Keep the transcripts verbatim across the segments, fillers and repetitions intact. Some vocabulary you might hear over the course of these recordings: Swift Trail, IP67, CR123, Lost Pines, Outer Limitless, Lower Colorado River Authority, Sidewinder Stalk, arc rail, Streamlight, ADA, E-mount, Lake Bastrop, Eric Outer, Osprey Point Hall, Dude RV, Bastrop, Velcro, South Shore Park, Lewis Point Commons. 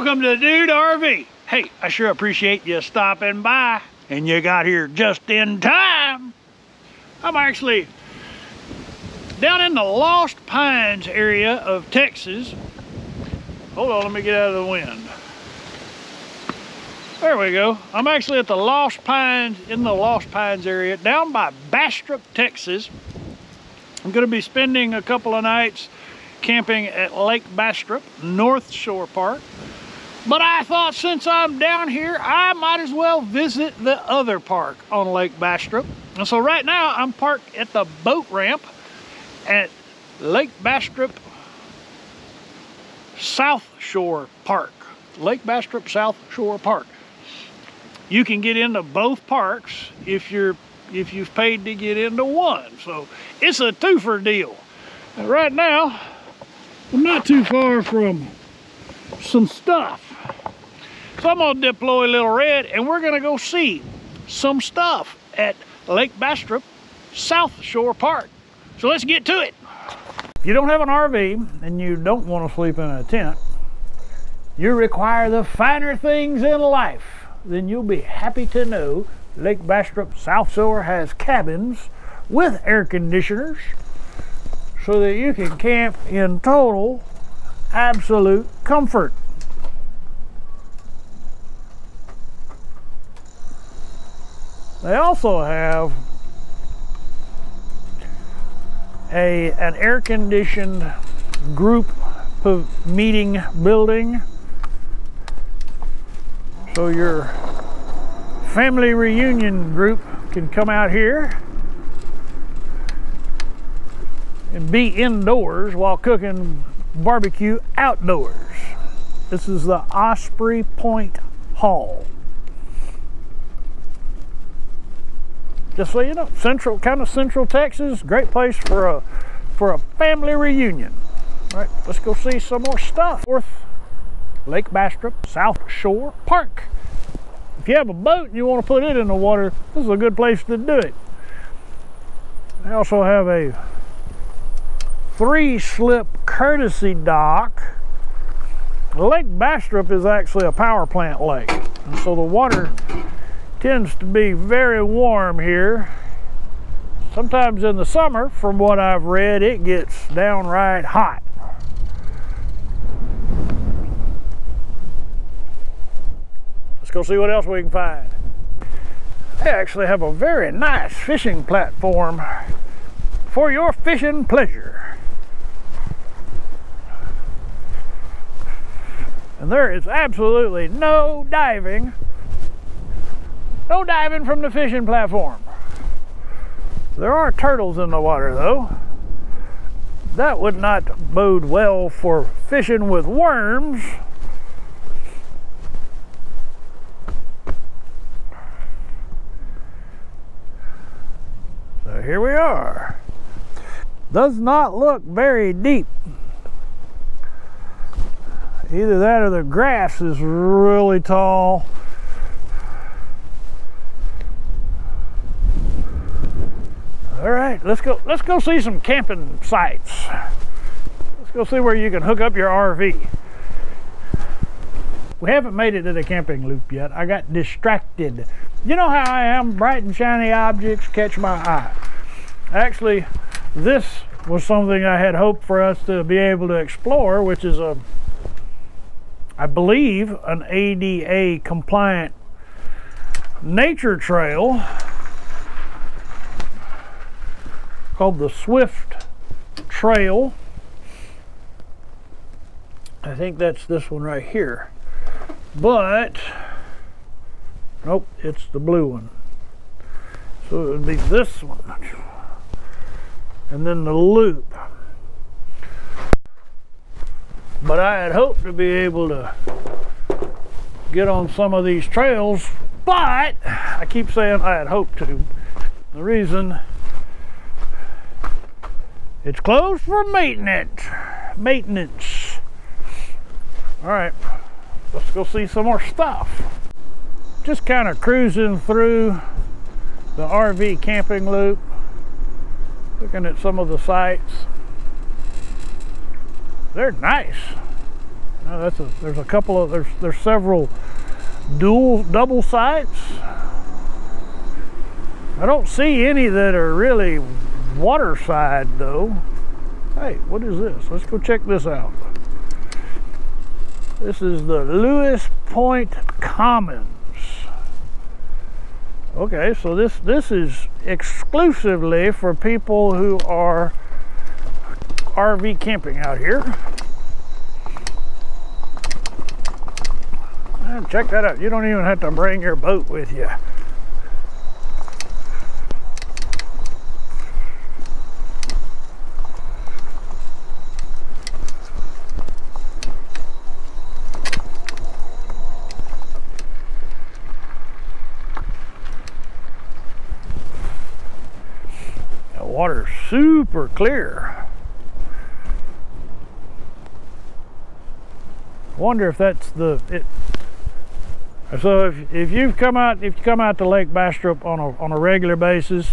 Welcome to Dude R V. Hey, I sure appreciate you stopping by, and you got here just in time. I'm actually down in the Lost Pines area of Texas. Hold on, let me get out of the wind. There we go. I'm actually at the Lost Pines, in the Lost Pines area, down by Bastrop, Texas. I'm gonna be spending a couple of nights camping at Lake Bastrop, North Shore Park. But I thought since I'm down here, I might as well visit the other park on Lake Bastrop. And so right now I'm parked at the boat ramp at Lake Bastrop, South Shore Park. Lake Bastrop, South Shore Park. You can get into both parks if you're if you've paid to get into one. So it's a twofer deal. And right now, I'm not too far from some stuff. So I'm gonna deploy Little Red and we're gonna go see some stuff at Lake Bastrop, South Shore Park. So let's get to it. If you don't have an R V and you don't wanna sleep in a tent, you require the finer things in life, then you'll be happy to know Lake Bastrop South Shore has cabins with air conditioners so that you can camp in total absolute comfort. They also have a an air-conditioned group meeting building, so your family reunion group can come out here and be indoors while cooking barbecue outdoors. This is the Osprey Point Hall. Just so you know, central, kind of central Texas, great place for a for a family reunion. All right, let's go see some more stuff. North Lake Bastrop, South Shore Park. If you have a boat and you want to put it in the water, this is a good place to do it. They also have a three-slip courtesy dock. Lake Bastrop is actually a power plant lake, and so the water tends to be very warm here. Sometimes in the summer, from what I've read, it gets downright hot. Let's go see what else we can find. They actually have a very nice fishing platform for your fishing pleasure. And there is absolutely no diving, no diving from the fishing platform. There are turtles in the water though. That would not bode well for fishing with worms. So here we are. Does not look very deep. Either that or the grass is really tall. All right, let's go let's go see some camping sites. Let's go see where you can hook up your R V. We haven't made it to the camping loop yet. I got distracted. You know how I am, bright and shiny objects catch my eye. Actually, this was something I had hoped for us to be able to explore, which is a I believe an A D A compliant nature trail called the Swift Trail. I think that's this one right here, but nope, it's the blue one. So it would be this one and then the loop. But I had hoped to be able to get on some of these trails, but I keep saying I had hoped to. The reason, it's closed for maintenance. Maintenance. All right, let's go see some more stuff. Just kind of cruising through the R V camping loop, looking at some of the sites. They're nice. Now that's a, there's a couple of, there's, there's several dual, double sites. I don't see any that are really waterside though. Hey, what is this? Let's go check this out. This is the Lewis Point Commons. Okay, so this this is exclusively for people who are R V camping out here. And check that out. You don't even have to bring your boat with you. Water's super clear. Wonder if that's the it. So if if you've come out if you come out to Lake Bastrop on a on a regular basis,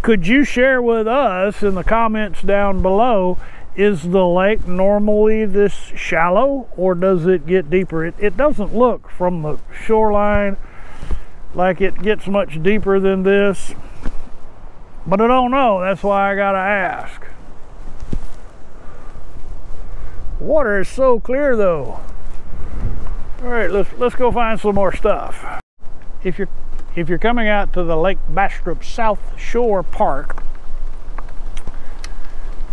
could you share with us in the comments down below? Is the lake normally this shallow, or does it get deeper? It it doesn't look from the shoreline like it gets much deeper than this. But I don't know, that's why I gotta ask. Water is so clear though. All right, let's let's go find some more stuff. If you're if you're coming out to the Lake Bastrop South Shore Park,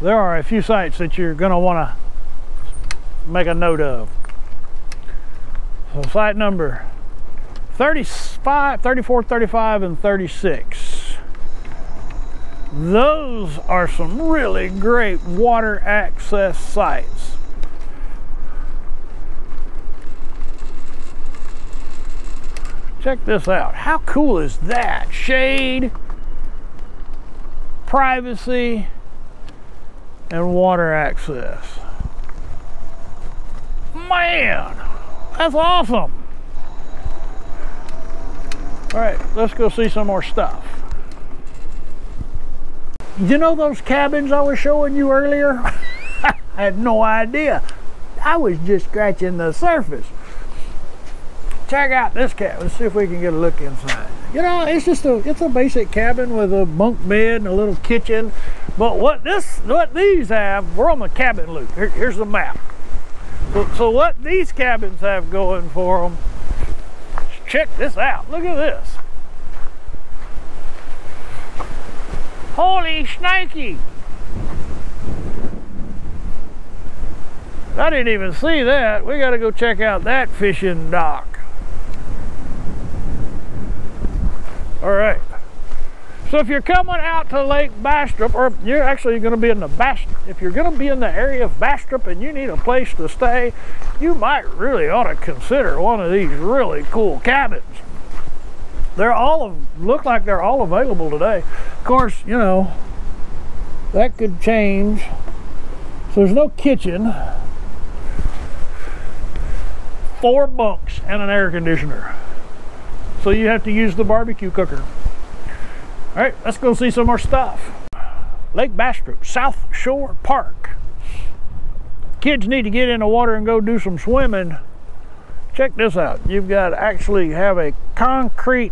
there are a few sites that you're gonna wanna make a note of. So site number thirty-five, thirty-four, thirty-five, and thirty-six. Those are some really great water access sites. Check this out. How cool is that? Shade, privacy, and water access. Man, that's awesome. All right, let's go see some more stuff. You know those cabins I was showing you earlier? I had no idea. I was just scratching the surface. Check out this cabin. Let's see if we can get a look inside. You know, it's just a it's a basic cabin with a bunk bed and a little kitchen. But what this what these have, we're on the cabin loop. Here, here's the map. So, so what these cabins have going for them? Check this out. Look at this. Holy shnikey! I didn't even see that. We gotta go check out that fishing dock. Alright. So if you're coming out to Lake Bastrop, or you're actually gonna be in the Bastrop, if you're gonna be in the area of Bastrop and you need a place to stay, you might really ought to consider one of these really cool cabins. They're all of, look like they're all available today. Of course, you know, that could change. So there's no kitchen, four bunks and an air conditioner. So you have to use the barbecue cooker. All right, let's go see some more stuff. Lake Bastrop, South Shore Park. Kids need to get in the water and go do some swimming. Check this out. You've got to actually have a concrete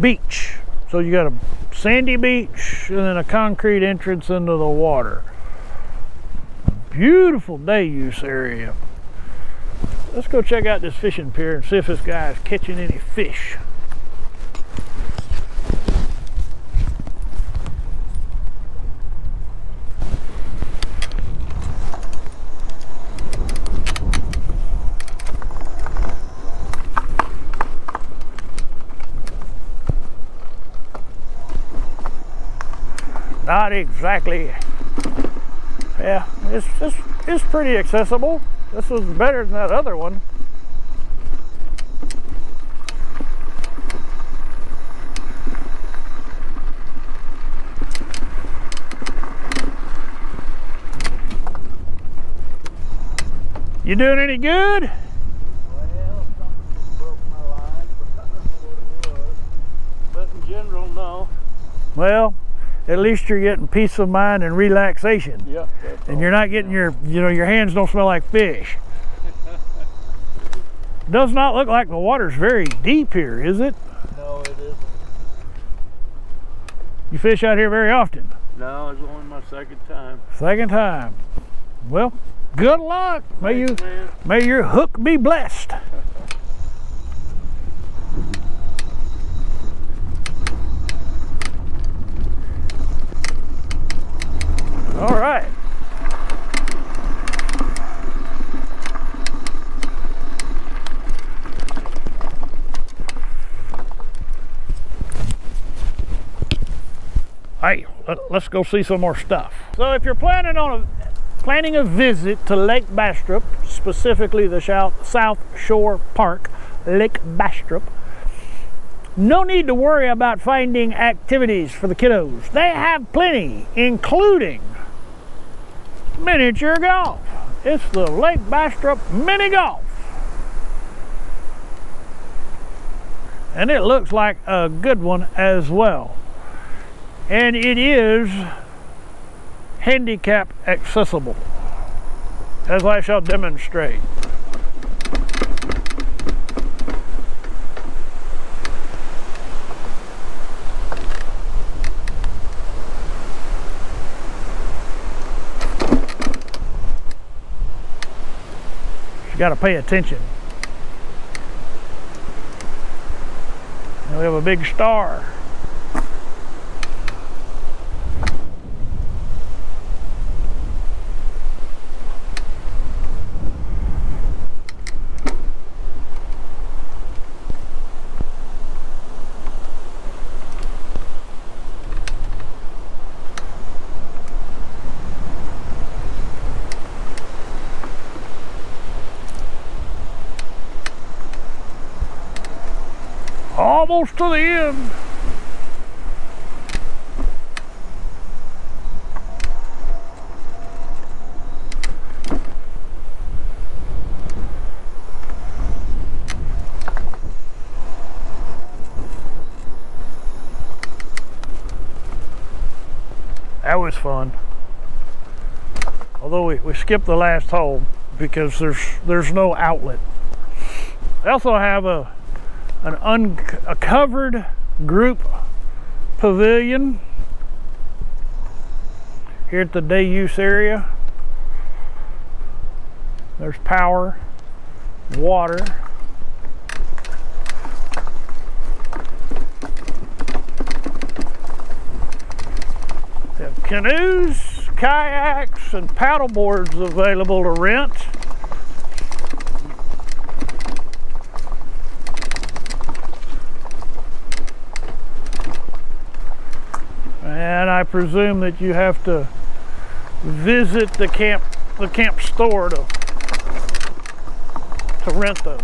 beach. So you got a sandy beach and then a concrete entrance into the water. Beautiful day use area. Let's go check out this fishing pier and see if this guy is catching any fish. Not exactly. Yeah, it's just it's pretty accessible. This was better than that other one. You doing any good? Well, something broke my line, but I don't know what it was. But in general, no. Well, at least you're getting peace of mind and relaxation. Yeah, and you're not getting your, you know, your hands don't smell like fish. Does not look like the water's very deep here, is it? No, it isn't. You fish out here very often? No, it's only my second time. Second time. Well, good luck. May Thanks, you, man. May your hook be blessed. All right. Hey, let's go see some more stuff. So if you're planning on a, planning a visit to Lake Bastrop, specifically the South Shore Park, Lake Bastrop, no need to worry about finding activities for the kiddos. They have plenty, including miniature golf. It's the Lake Bastrop Mini Golf. And it looks like a good one as well. And it is handicap accessible, as I shall demonstrate. You got to pay attention. And we have a big star. Almost to the end. That was fun. Although we, we skipped the last hole because there's there's no outlet. They also have a an uncovered group pavilion here at the day use area. There's power, water. They have canoes, kayaks, and paddle boards available to rent. And I presume that you have to visit the camp, the camp store to, to rent those.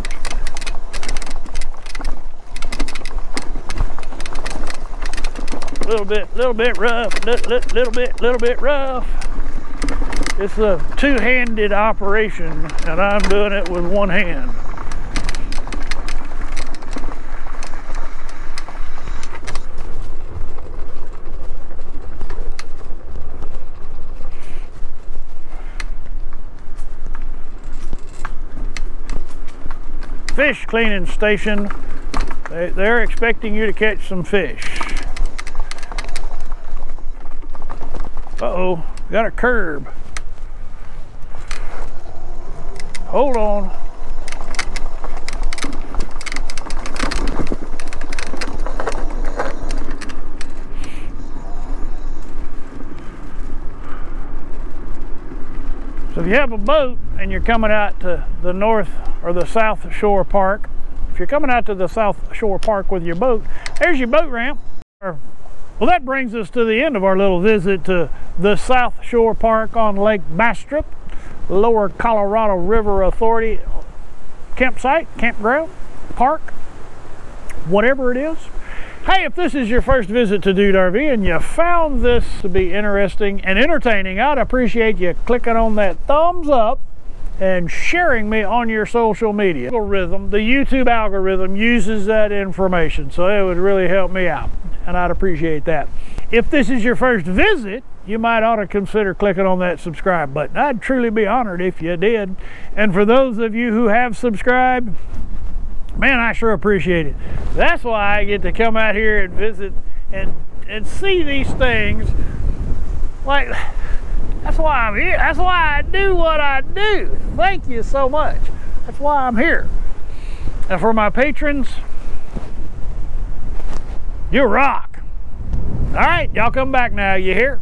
Little bit, little bit rough, little, little, little bit, little bit rough. It's a two-handed operation, and I'm doing it with one hand. Fish cleaning station. They, they're expecting you to catch some fish. Uh-oh, got a curb. Hold on. So if you have a boat and you're coming out to the north or the South Shore Park. If you're coming out to the South Shore Park with your boat, there's your boat ramp. Well, that brings us to the end of our little visit to the South Shore Park on Lake Bastrop, Lower Colorado River Authority campsite, campground, park, whatever it is. Hey, if this is your first visit to Dude R V and you found this to be interesting and entertaining, I'd appreciate you clicking on that thumbs up and sharing me on your social media. Algorithm, the YouTube algorithm uses that information, so it would really help me out, and I'd appreciate that. If this is your first visit, you might ought to consider clicking on that subscribe button. I'd truly be honored if you did. And for those of you who have subscribed, man, I sure appreciate it. That's why I get to come out here and visit and and see these things. Like, that's why I'm here. That's why I do what I do. Thank you so much. That's why I'm here. And for my patrons, you rock. All right, y'all come back now, you hear?